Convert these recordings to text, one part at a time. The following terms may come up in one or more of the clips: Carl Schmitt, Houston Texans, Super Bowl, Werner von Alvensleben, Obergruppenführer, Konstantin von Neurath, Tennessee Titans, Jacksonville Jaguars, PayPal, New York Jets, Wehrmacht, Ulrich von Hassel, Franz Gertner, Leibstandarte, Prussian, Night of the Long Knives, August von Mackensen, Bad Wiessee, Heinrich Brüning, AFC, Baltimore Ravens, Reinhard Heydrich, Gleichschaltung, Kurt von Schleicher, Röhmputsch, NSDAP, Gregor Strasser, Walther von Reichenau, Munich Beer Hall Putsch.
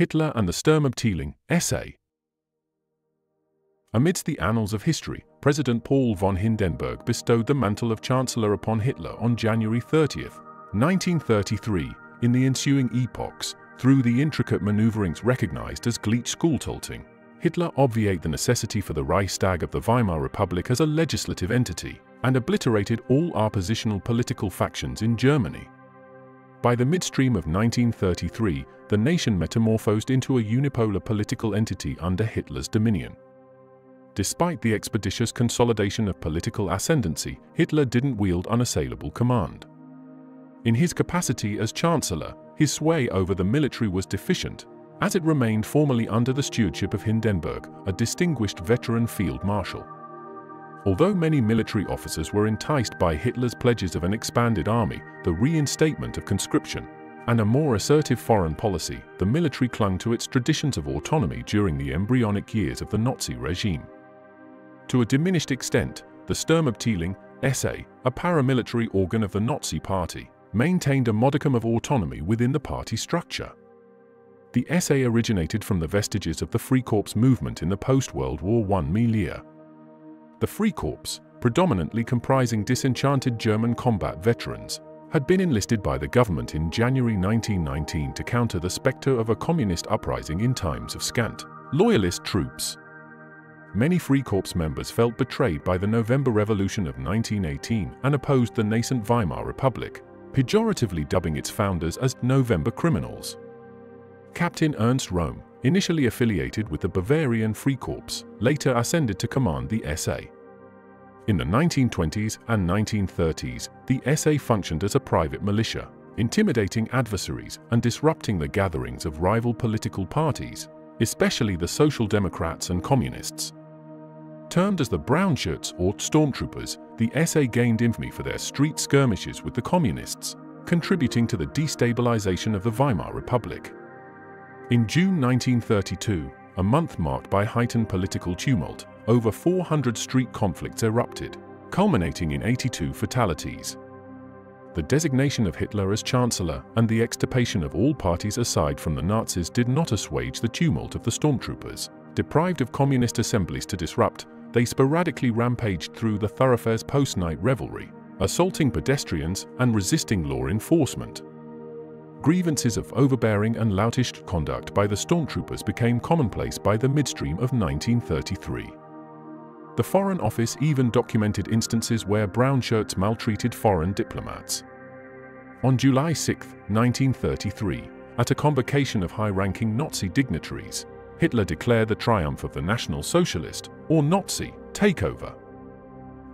Hitler and the Sturmabteilung, essay. Amidst the annals of history, President Paul von Hindenburg bestowed the mantle of Chancellor upon Hitler on January 30, 1933, in the ensuing epochs, through the intricate maneuverings recognized as Gleichschaltung, Hitler obviated the necessity for the Reichstag of the Weimar Republic as a legislative entity, and obliterated all oppositional political factions in Germany. By the midstream of 1933, the nation metamorphosed into a unipolar political entity under Hitler's dominion. Despite the expeditious consolidation of political ascendancy, Hitler didn't wield unassailable command. In his capacity as Chancellor, his sway over the military was deficient, as it remained formally under the stewardship of Hindenburg, a distinguished veteran field marshal. Although many military officers were enticed by Hitler's pledges of an expanded army, the reinstatement of conscription, and a more assertive foreign policy, the military clung to its traditions of autonomy during the embryonic years of the Nazi regime. To a diminished extent, the Sturmabteilung, SA, a paramilitary organ of the Nazi Party, maintained a modicum of autonomy within the party structure. The SA originated from the vestiges of the Free Corps movement in the post-World War I milieu. The Free Corps, predominantly comprising disenchanted German combat veterans, had been enlisted by the government in January 1919 to counter the specter of a communist uprising in times of scant, loyalist troops. Many Free Corps members felt betrayed by the November Revolution of 1918 and opposed the nascent Weimar Republic, pejoratively dubbing its founders as November criminals. Captain Ernst Röhm, initially affiliated with the Bavarian Free Corps, later ascended to command the SA. In the 1920s and 1930s, the SA functioned as a private militia, intimidating adversaries and disrupting the gatherings of rival political parties, especially the Social Democrats and Communists. Termed as the Brownshirts or Stormtroopers, the SA gained infamy for their street skirmishes with the Communists, contributing to the destabilization of the Weimar Republic. In June 1932, a month marked by heightened political tumult, over 400 street conflicts erupted, culminating in 82 fatalities. The designation of Hitler as Chancellor and the extirpation of all parties aside from the Nazis did not assuage the tumult of the Stormtroopers. Deprived of communist assemblies to disrupt, they sporadically rampaged through the thoroughfares post-night revelry, assaulting pedestrians and resisting law enforcement. Grievances of overbearing and loutish conduct by the Stormtroopers became commonplace by the midstream of 1933. The Foreign Office even documented instances where brownshirts maltreated foreign diplomats. On July 6, 1933, at a convocation of high-ranking Nazi dignitaries, Hitler declared the triumph of the National Socialist, or Nazi, takeover.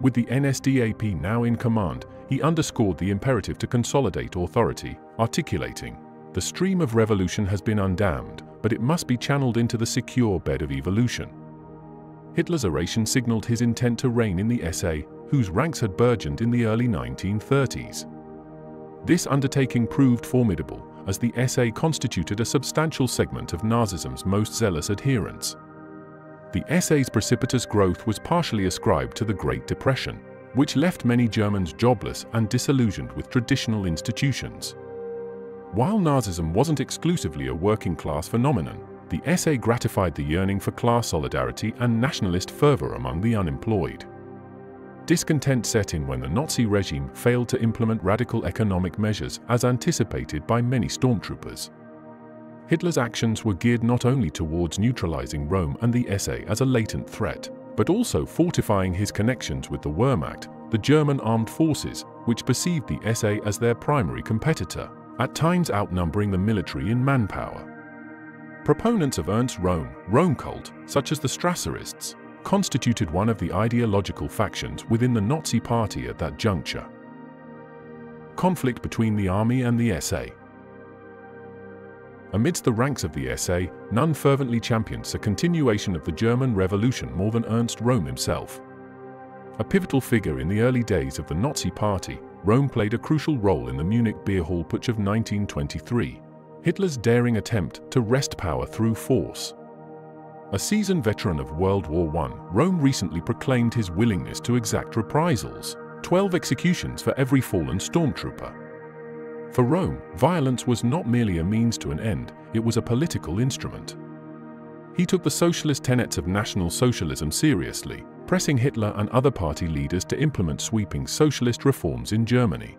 With the NSDAP now in command, he underscored the imperative to consolidate authority, articulating, "The stream of revolution has been undammed, but it must be channeled into the secure bed of evolution." Hitler's oration signaled his intent to reign in the SA, whose ranks had burgeoned in the early 1930s. This undertaking proved formidable, as the SA constituted a substantial segment of Nazism's most zealous adherents. The SA's precipitous growth was partially ascribed to the Great Depression, which left many Germans jobless and disillusioned with traditional institutions. While Nazism wasn't exclusively a working-class phenomenon, the SA gratified the yearning for class solidarity and nationalist fervor among the unemployed. Discontent set in when the Nazi regime failed to implement radical economic measures as anticipated by many Stormtroopers. Hitler's actions were geared not only towards neutralizing Rome and the SA as a latent threat, but also fortifying his connections with the Wehrmacht, the German armed forces, which perceived the SA as their primary competitor, at times outnumbering the military in manpower. Proponents of Ernst Röhm, Röhm cult, such as the Strasserists, constituted one of the ideological factions within the Nazi Party at that juncture. Conflict between the army and the SA. Amidst the ranks of the SA, none fervently champions a continuation of the German Revolution more than Ernst Röhm himself. A pivotal figure in the early days of the Nazi Party, Röhm played a crucial role in the Munich beer hall putsch of 1923, Hitler's daring attempt to wrest power through force. A seasoned veteran of World War I, Röhm recently proclaimed his willingness to exact reprisals, 12 executions for every fallen stormtrooper. For Röhm, violence was not merely a means to an end, it was a political instrument. He took the socialist tenets of National Socialism seriously, pressing Hitler and other party leaders to implement sweeping socialist reforms in Germany.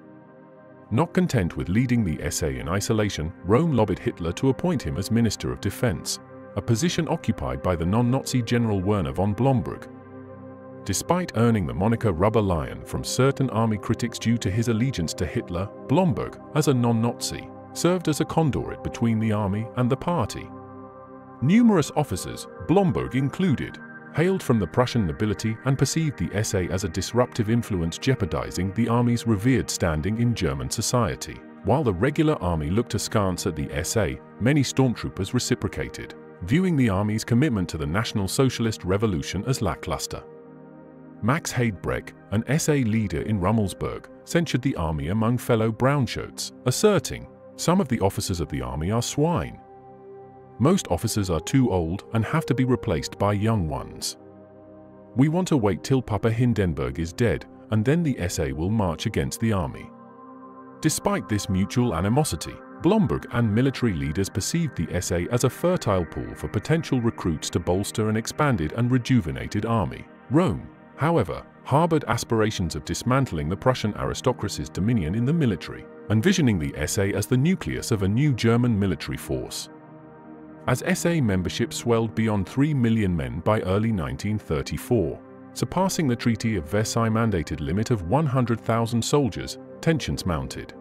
Not content with leading the SA in isolation, Röhm lobbied Hitler to appoint him as Minister of Defense, a position occupied by the non-Nazi General Werner von Blomberg. Despite earning the moniker Rubber Lion from certain army critics due to his allegiance to Hitler, Blomberg, as a non-Nazi, served as a conduit between the army and the party. Numerous officers, Blomberg included, hailed from the Prussian nobility and perceived the SA as a disruptive influence jeopardizing the army's revered standing in German society. While the regular army looked askance at the SA, many stormtroopers reciprocated, viewing the army's commitment to the National Socialist Revolution as lackluster. Max Heydrich, an SA leader in Rummelsburg, censured the army among fellow Brownshirts, asserting, "Some of the officers of the army are swine. Most officers are too old and have to be replaced by young ones. We want to wait till Papa Hindenburg is dead, and then the SA will march against the army." Despite this mutual animosity, Blomberg and military leaders perceived the SA as a fertile pool for potential recruits to bolster an expanded and rejuvenated army. Röhm, however, harbored aspirations of dismantling the Prussian aristocracy's dominion in the military, envisioning the SA as the nucleus of a new German military force. As SA membership swelled beyond 3 million men by early 1934, surpassing the Treaty of Versailles mandated limit of 100,000 soldiers, tensions mounted.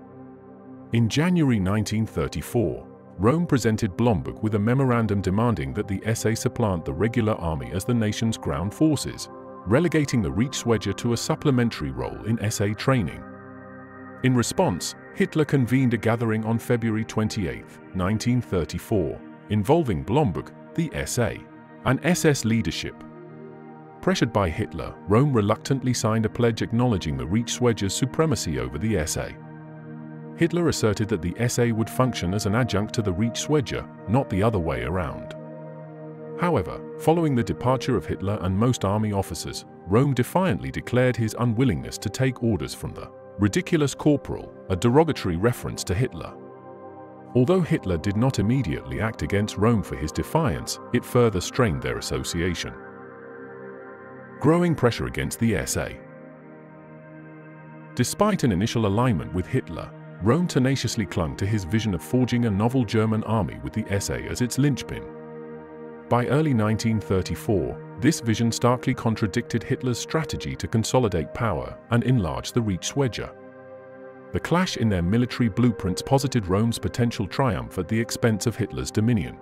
In January 1934, Röhm presented Blomberg with a memorandum demanding that the SA supplant the regular army as the nation's ground forces, relegating the Reichswehr to a supplementary role in SA training. In response, Hitler convened a gathering on February 28, 1934, involving Blomberg, the SA, and SS leadership. Pressured by Hitler, Röhm reluctantly signed a pledge acknowledging the Reichswehr's supremacy over the SA. Hitler asserted that the SA would function as an adjunct to the Reichswehr, not the other way around. However, following the departure of Hitler and most army officers, Röhm defiantly declared his unwillingness to take orders from the ridiculous corporal, a derogatory reference to Hitler. Although Hitler did not immediately act against Röhm for his defiance, it further strained their association. Growing pressure against the SA. Despite an initial alignment with Hitler, Röhm tenaciously clung to his vision of forging a novel German army with the SA as its linchpin. By early 1934, this vision starkly contradicted Hitler's strategy to consolidate power and enlarge the Reichswehr. The clash in their military blueprints posited Röhm's potential triumph at the expense of Hitler's dominion.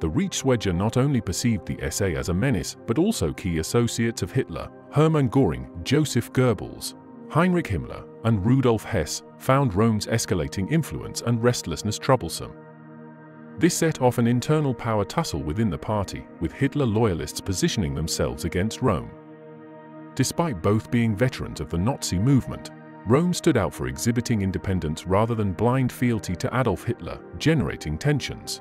The Reichswehr not only perceived the SA as a menace, but also key associates of Hitler, Hermann Göring, Joseph Goebbels, Heinrich Himmler, and Rudolf Hess, found Röhm's escalating influence and restlessness troublesome. This set off an internal power tussle within the party, with Hitler loyalists positioning themselves against Röhm. Despite both being veterans of the Nazi movement, Röhm stood out for exhibiting independence rather than blind fealty to Adolf Hitler, generating tensions.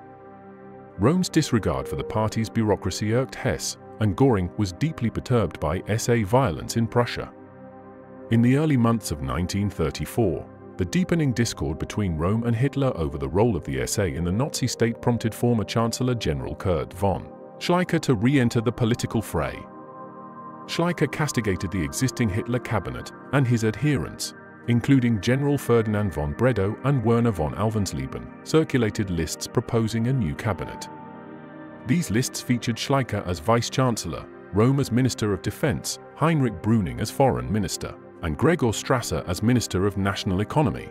Röhm's disregard for the party's bureaucracy irked Hess, and Göring was deeply perturbed by SA violence in Prussia. In the early months of 1934, the deepening discord between Röhm and Hitler over the role of the SA in the Nazi state prompted former Chancellor General Kurt von Schleicher to re-enter the political fray. Schleicher castigated the existing Hitler cabinet and his adherents, including General Ferdinand von Bredow and Werner von Alvensleben, circulated lists proposing a new cabinet. These lists featured Schleicher as Vice-Chancellor, Röhm as Minister of Defense, Heinrich Brüning as Foreign Minister, and Gregor Strasser as Minister of National Economy.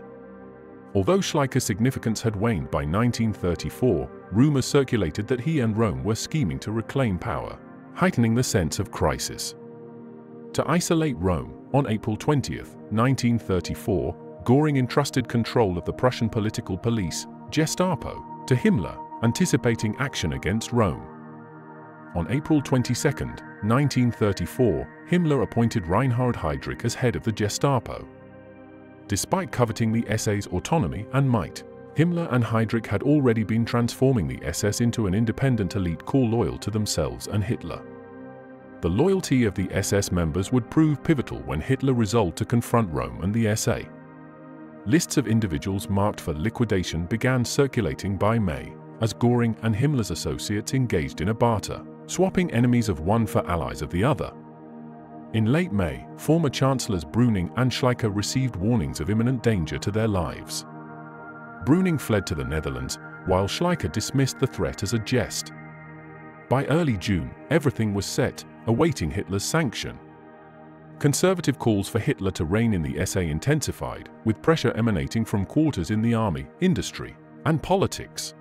Although Schleicher's significance had waned by 1934, rumors circulated that he and Röhm were scheming to reclaim power, heightening the sense of crisis. To isolate Röhm, on April 20, 1934, Göring entrusted control of the Prussian political police, Gestapo, to Himmler, anticipating action against Röhm. On April 22, 1934, Himmler appointed Reinhard Heydrich as head of the Gestapo. Despite coveting the SA's autonomy and might, Himmler and Heydrich had already been transforming the SS into an independent elite corps loyal to themselves and Hitler. The loyalty of the SS members would prove pivotal when Hitler resolved to confront Röhm and the SA. lists of individuals marked for liquidation began circulating by May, as Göring and Himmler's associates engaged in a barter, swapping enemies of one for allies of the other. In late May, former Chancellors Brüning and Schleicher received warnings of imminent danger to their lives. Brüning fled to the Netherlands, while Schleicher dismissed the threat as a jest. By early June, everything was set, awaiting Hitler's sanction. Conservative calls for Hitler to rein in the SA intensified, with pressure emanating from quarters in the army, industry, and politics.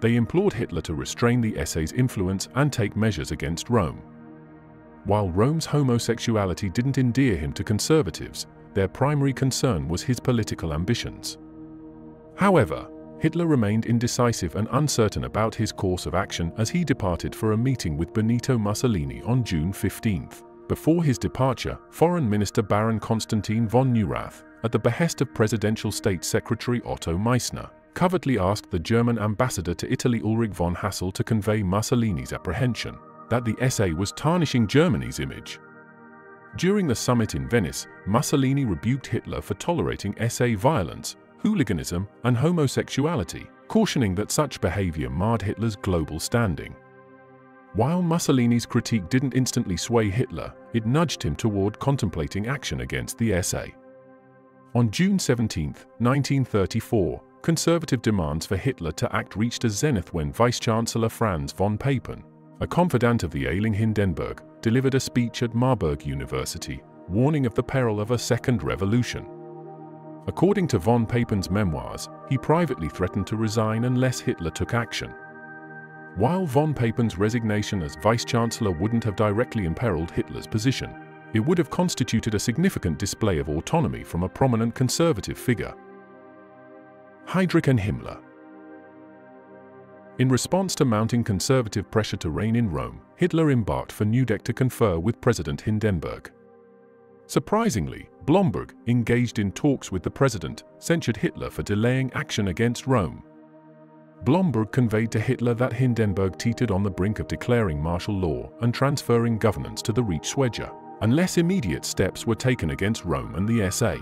They implored Hitler to restrain the SA's influence and take measures against Röhm. While Röhm's homosexuality didn't endear him to conservatives, their primary concern was his political ambitions. However, Hitler remained indecisive and uncertain about his course of action as he departed for a meeting with Benito Mussolini on June 15. Before his departure, Foreign Minister Baron Konstantin von Neurath, at the behest of Presidential State Secretary Otto Meissner, covertly asked the German ambassador to Italy Ulrich von Hassel to convey Mussolini's apprehension that the SA was tarnishing Germany's image. During the summit in Venice, Mussolini rebuked Hitler for tolerating SA violence, hooliganism, and homosexuality, cautioning that such behavior marred Hitler's global standing. While Mussolini's critique didn't instantly sway Hitler, it nudged him toward contemplating action against the SA. On June 17, 1934, conservative demands for Hitler to act reached a zenith when Vice-Chancellor Franz von Papen, a confidant of the ailing Hindenburg, delivered a speech at Marburg University, warning of the peril of a second revolution. According to von Papen's memoirs, he privately threatened to resign unless Hitler took action. While von Papen's resignation as Vice-Chancellor wouldn't have directly imperiled Hitler's position, it would have constituted a significant display of autonomy from a prominent conservative figure. Heydrich and Himmler. In response to mounting conservative pressure to rein in Röhm, Hitler embarked for Nudeck to confer with President Hindenburg. Surprisingly, Blomberg, engaged in talks with the president, censured Hitler for delaying action against Röhm. Blomberg conveyed to Hitler that Hindenburg teetered on the brink of declaring martial law and transferring governance to the Reichswehr, unless immediate steps were taken against Röhm and the SA.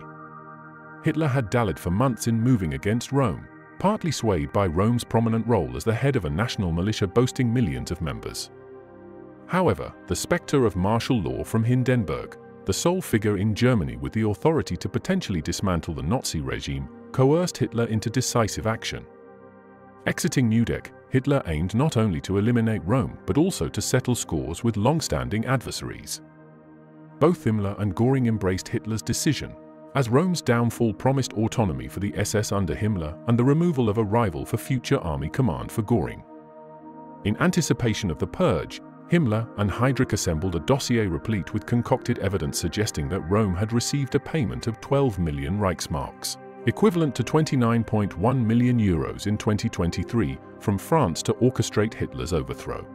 Hitler had dallied for months in moving against Röhm, partly swayed by Röhm's prominent role as the head of a national militia boasting millions of members. However, the specter of martial law from Hindenburg, the sole figure in Germany with the authority to potentially dismantle the Nazi regime, coerced Hitler into decisive action. Exiting Nudeck, Hitler aimed not only to eliminate Röhm but also to settle scores with long-standing adversaries. Both Himmler and Göring embraced Hitler's decision, as Röhm's downfall promised autonomy for the SS under Himmler and the removal of a rival for future army command for Göring. In anticipation of the purge, Himmler and Heydrich assembled a dossier replete with concocted evidence suggesting that Röhm had received a payment of 12 million Reichsmarks, equivalent to 29.1 million euros in 2023, from France to orchestrate Hitler's overthrow.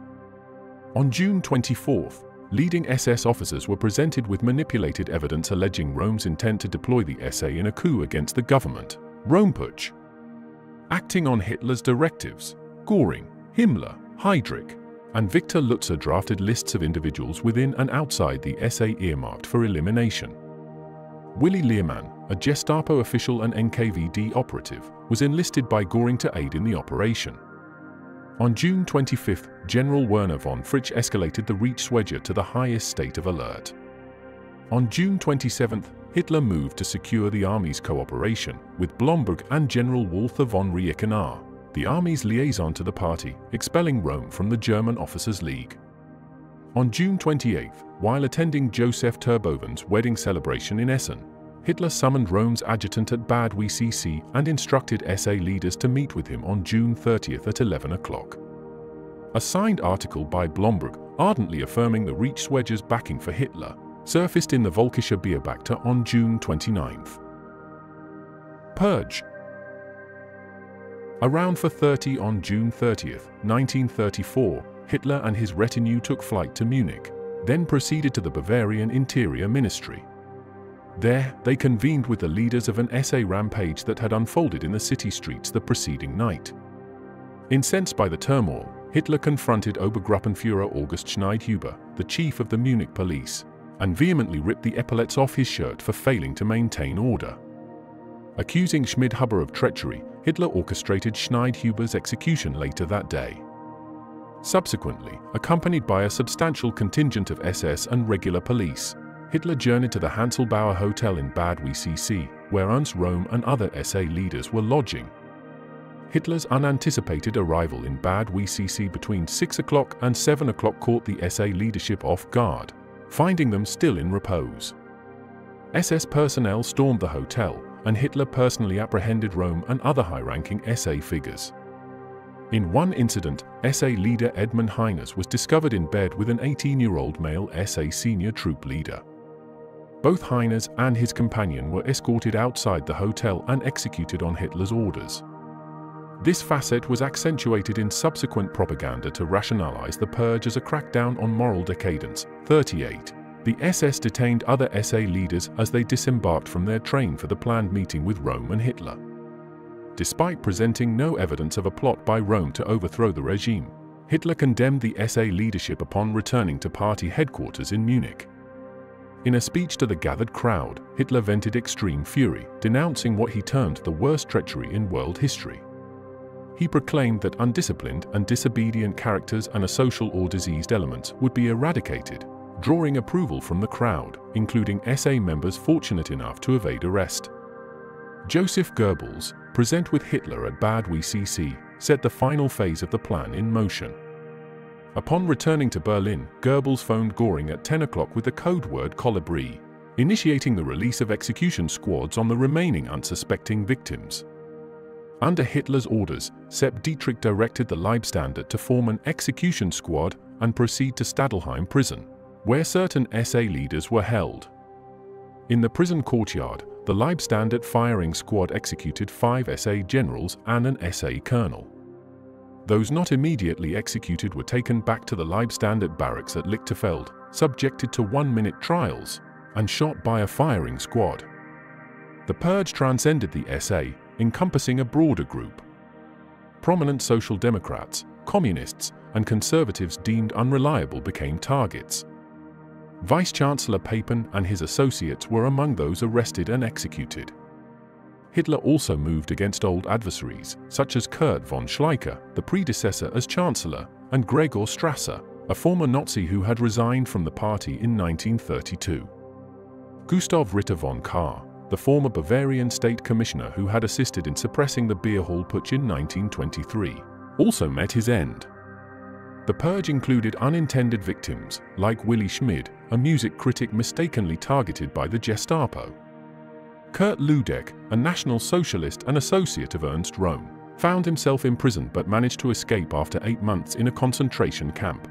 On June 24, leading SS officers were presented with manipulated evidence alleging Röhm's intent to deploy the SA in a coup against the government, Röhmputsch. Acting on Hitler's directives, Göring, Himmler, Heydrich, and Victor Lutzer drafted lists of individuals within and outside the SA earmarked for elimination. Willy Lehrmann, a Gestapo official and NKVD operative, was enlisted by Göring to aid in the operation. On June 25, General Werner von Fritsch escalated the Reichswehr to the highest state of alert. On June 27, Hitler moved to secure the army's cooperation with Blomberg and General Walther von Reichenau, the army's liaison to the party, expelling Röhm from the German Officers' League. On June 28, while attending Joseph Terboven's wedding celebration in Essen, Hitler summoned Röhm's adjutant at Bad Wiessee and instructed SA leaders to meet with him on June 30 at 11 o'clock. A signed article by Blomberg, ardently affirming the Reichswehr's backing for Hitler, surfaced in the Völkischer Beobachter on June 29. Purge. Around 4:30 on June 30, 1934, Hitler and his retinue took flight to Munich, then proceeded to the Bavarian Interior Ministry. There, they convened with the leaders of an SA rampage that had unfolded in the city streets the preceding night. Incensed by the turmoil, Hitler confronted Obergruppenführer August Schneidhuber, the chief of the Munich police, and vehemently ripped the epaulets off his shirt for failing to maintain order. Accusing Schmidhuber of treachery, Hitler orchestrated Schneidhuber's execution later that day. Subsequently, accompanied by a substantial contingent of SS and regular police, Hitler journeyed to the Hanselbauer Hotel in Bad Wiessee, where Ernst Röhm and other SA leaders were lodging. Hitler's unanticipated arrival in Bad Wiessee between 6 o'clock and 7 o'clock caught the SA leadership off guard, finding them still in repose. SS personnel stormed the hotel, and Hitler personally apprehended Röhm and other high-ranking SA figures. In one incident, SA leader Edmund Heines was discovered in bed with an 18-year-old male SA senior troop leader. Both Heines and his companion were escorted outside the hotel and executed on Hitler's orders. This facet was accentuated in subsequent propaganda to rationalize the purge as a crackdown on moral decadence. 38. The SS detained other SA leaders as they disembarked from their train for the planned meeting with Röhm and Hitler. Despite presenting no evidence of a plot by Röhm to overthrow the regime, Hitler condemned the SA leadership upon returning to party headquarters in Munich. In a speech to the gathered crowd, Hitler vented extreme fury, denouncing what he termed the worst treachery in world history. He proclaimed that undisciplined and disobedient characters and asocial or diseased elements would be eradicated, drawing approval from the crowd, including SA members fortunate enough to evade arrest. Joseph Goebbels, present with Hitler at Bad Wiessee, set the final phase of the plan in motion. Upon returning to Berlin, Goebbels phoned Göring at 10 o'clock with the code word Kolibri, initiating the release of execution squads on the remaining unsuspecting victims. Under Hitler's orders, Sepp Dietrich directed the Leibstandarte to form an execution squad and proceed to Stadelheim prison, where certain SA leaders were held. In the prison courtyard, the Leibstandarte firing squad executed 5 SA generals and an SA colonel. Those not immediately executed were taken back to the Leibstandarte barracks at Lichterfeld, subjected to 1-minute trials, and shot by a firing squad. The purge transcended the SA, encompassing a broader group. Prominent social democrats, communists, and conservatives deemed unreliable became targets. Vice-Chancellor Papen and his associates were among those arrested and executed. Hitler also moved against old adversaries, such as Kurt von Schleicher, the predecessor as Chancellor, and Gregor Strasser, a former Nazi who had resigned from the party in 1932. Gustav Ritter von Kahr, the former Bavarian state commissioner who had assisted in suppressing the beer hall putsch in 1923, also met his end. The purge included unintended victims, like Willy Schmid, a music critic mistakenly targeted by the Gestapo. Kurt Ludeck, a National Socialist and associate of Ernst Röhm, found himself imprisoned but managed to escape after 8 months in a concentration camp.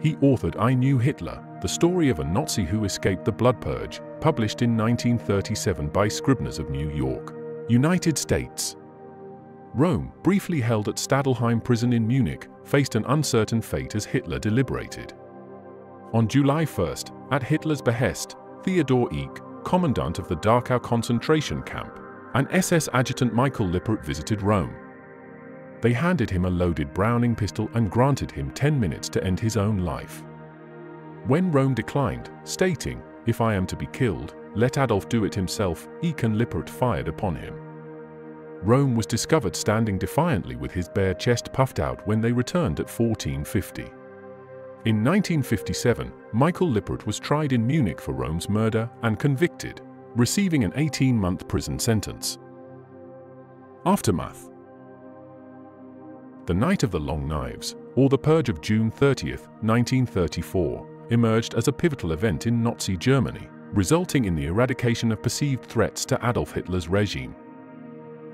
He authored I Knew Hitler, the story of a Nazi who escaped the blood purge, published in 1937 by Scribners of New York, United States. Röhm, briefly held at Stadelheim prison in Munich, faced an uncertain fate as Hitler deliberated. On July 1st, at Hitler's behest, Theodor Eicke, commandant of the Dachau concentration camp, and SS adjutant Michael Lippert visited Röhm. They handed him a loaded Browning pistol and granted him 10 minutes to end his own life. When Röhm declined, stating, "If I am to be killed, let Adolf do it himself," Eicke and Lippert fired upon him. Röhm was discovered standing defiantly with his bare chest puffed out when they returned at 1450. In 1957, Michael Lippert was tried in Munich for Röhm's murder and convicted, receiving an 18-month prison sentence. Aftermath. The Night of the Long Knives, or the Purge of June 30, 1934, emerged as a pivotal event in Nazi Germany, resulting in the eradication of perceived threats to Adolf Hitler's regime.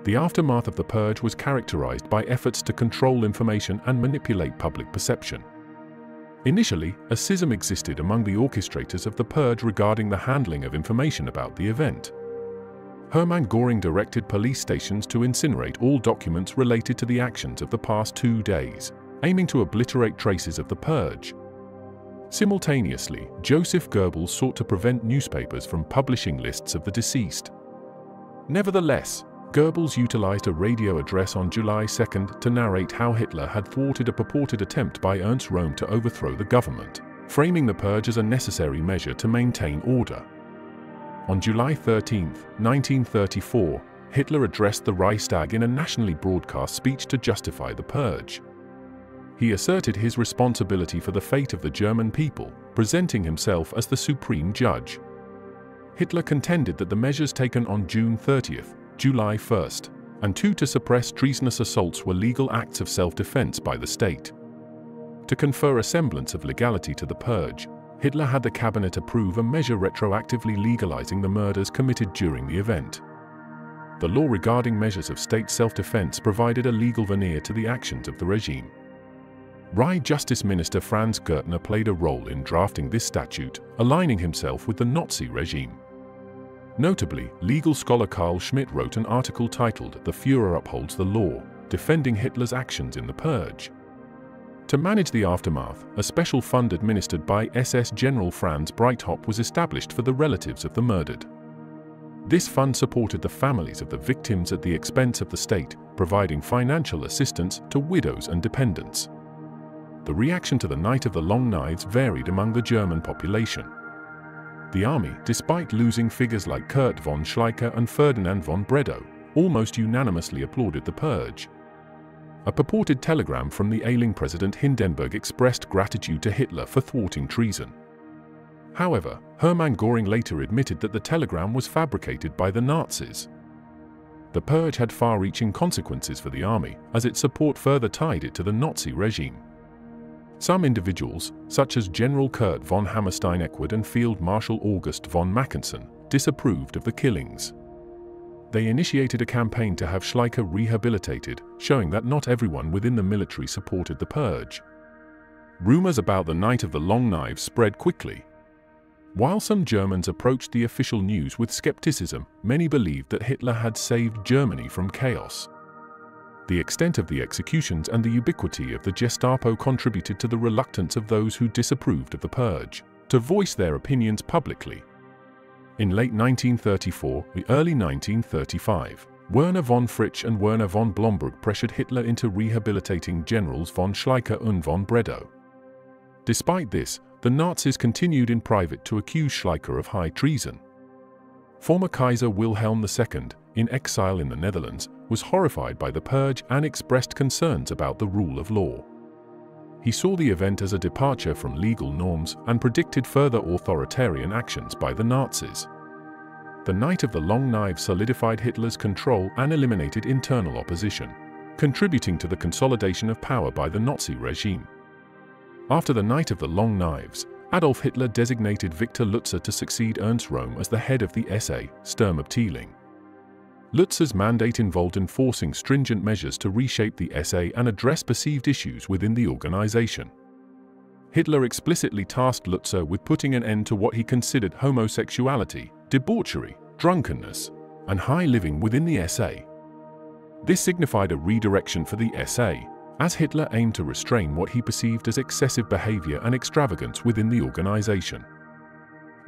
The aftermath of the purge was characterized by efforts to control information and manipulate public perception. Initially, a schism existed among the orchestrators of the purge regarding the handling of information about the event. Hermann Göring directed police stations to incinerate all documents related to the actions of the past 2 days, aiming to obliterate traces of the purge. Simultaneously, Joseph Goebbels sought to prevent newspapers from publishing lists of the deceased. Nevertheless, Goebbels utilized a radio address on July 2nd to narrate how Hitler had thwarted a purported attempt by Ernst Röhm to overthrow the government, framing the purge as a necessary measure to maintain order. On July 13, 1934, Hitler addressed the Reichstag in a nationally broadcast speech to justify the purge. He asserted his responsibility for the fate of the German people, presenting himself as the supreme judge. Hitler contended that the measures taken on June 30th, July 1st, and 2 to suppress treasonous assaults were legal acts of self-defense by the state. To confer a semblance of legality to the purge, Hitler had the cabinet approve a measure retroactively legalizing the murders committed during the event. The law regarding measures of state self-defense provided a legal veneer to the actions of the regime. Reich Justice Minister Franz Gertner played a role in drafting this statute, aligning himself with the Nazi regime. Notably, legal scholar Carl Schmitt wrote an article titled "The Führer Upholds the Law," defending Hitler's actions in the purge. To manage the aftermath, a special fund administered by SS General Franz Breithaupt was established for the relatives of the murdered. This fund supported the families of the victims at the expense of the state, providing financial assistance to widows and dependents. The reaction to the Night of the Long Knives varied among the German population. The army, despite losing figures like Kurt von Schleicher and Ferdinand von Bredow, almost unanimously applauded the purge. A purported telegram from the ailing President Hindenburg expressed gratitude to Hitler for thwarting treason. However, Hermann Göring later admitted that the telegram was fabricated by the Nazis. The purge had far-reaching consequences for the army, as its support further tied it to the Nazi regime. Some individuals, such as General Kurt von Hammerstein-Eckward and Field Marshal August von Mackensen, disapproved of the killings. They initiated a campaign to have Schleicher rehabilitated, showing that not everyone within the military supported the purge. Rumors about the Night of the Long Knives spread quickly. While some Germans approached the official news with skepticism, many believed that Hitler had saved Germany from chaos. The extent of the executions and the ubiquity of the Gestapo contributed to the reluctance of those who disapproved of the purge to voice their opinions publicly. In late 1934 and early 1935, Werner von Fritsch and Werner von Blomberg pressured Hitler into rehabilitating Generals von Schleicher and von Bredow. Despite this, the Nazis continued in private to accuse Schleicher of high treason. Former Kaiser Wilhelm II, in exile in the Netherlands, was horrified by the purge and expressed concerns about the rule of law. He saw the event as a departure from legal norms and predicted further authoritarian actions by the Nazis. The Night of the Long Knives solidified Hitler's control and eliminated internal opposition, contributing to the consolidation of power by the Nazi regime. After the Night of the Long Knives, Adolf Hitler designated Victor Lutzer to succeed Ernst Röhm as the head of the SA, Sturmabteilung. Lutzer's mandate involved enforcing stringent measures to reshape the SA and address perceived issues within the organization. Hitler explicitly tasked Lutzer with putting an end to what he considered homosexuality, debauchery, drunkenness, and high living within the SA. This signified a redirection for the SA, as Hitler aimed to restrain what he perceived as excessive behavior and extravagance within the organization.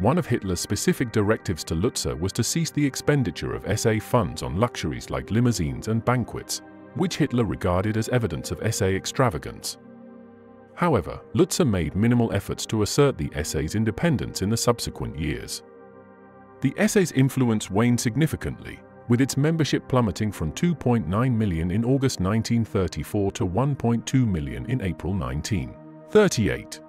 One of Hitler's specific directives to Lutzer was to cease the expenditure of SA funds on luxuries like limousines and banquets, which Hitler regarded as evidence of SA extravagance. However, Lutzer made minimal efforts to assert the SA's independence in the subsequent years. The SA's influence waned significantly, with its membership plummeting from 2.9 million in August 1934 to 1.2 million in April 1938.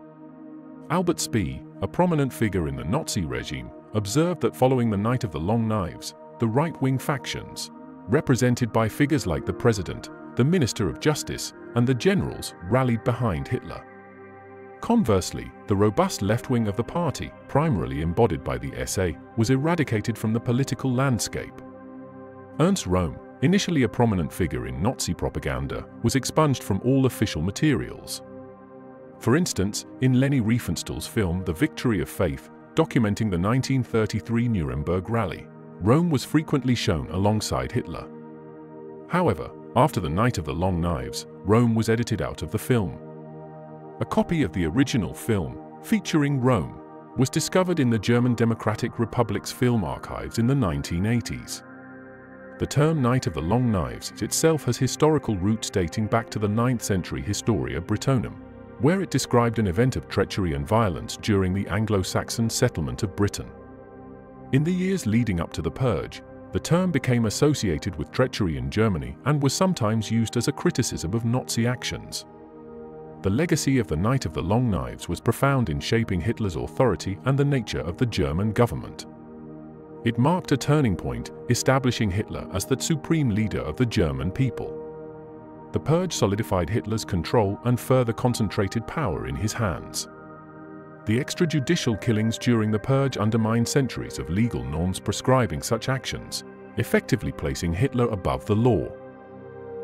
Albert Spee, a prominent figure in the Nazi regime, observed that following the Night of the Long Knives, the right-wing factions, represented by figures like the President, the Minister of Justice, and the generals, rallied behind Hitler. Conversely, the robust left wing of the party, primarily embodied by the SA, was eradicated from the political landscape. Ernst Röhm, initially a prominent figure in Nazi propaganda, was expunged from all official materials. For instance, in Leni Riefenstahl's film The Victory of Faith, documenting the 1933 Nuremberg rally, Röhm was frequently shown alongside Hitler. However, after the Night of the Long Knives, Röhm was edited out of the film. A copy of the original film, featuring Röhm, was discovered in the German Democratic Republic's film archives in the 1980s. The term Night of the Long Knives itself has historical roots dating back to the 9th century Historia Brittonum, where it described an event of treachery and violence during the Anglo-Saxon settlement of Britain. In the years leading up to the purge, The term became associated with treachery in Germany and was sometimes used as a criticism of Nazi actions. The legacy of the Night of the Long Knives was profound in shaping Hitler's authority and the nature of the German government. It marked a turning point, establishing Hitler as the supreme leader of the German people. The purge solidified Hitler's control and further concentrated power in his hands. The extrajudicial killings during the purge undermined centuries of legal norms prescribing such actions, effectively placing Hitler above the law.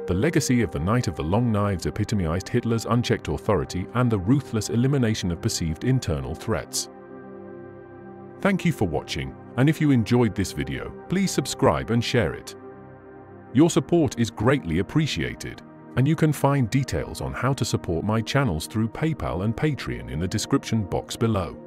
The legacy of the Night of the Long Knives epitomized Hitler's unchecked authority and the ruthless elimination of perceived internal threats. Thank you for watching, and if you enjoyed this video, please subscribe and share it. Your support is greatly appreciated. And you can find details on how to support my channels through PayPal and Patreon in the description box below.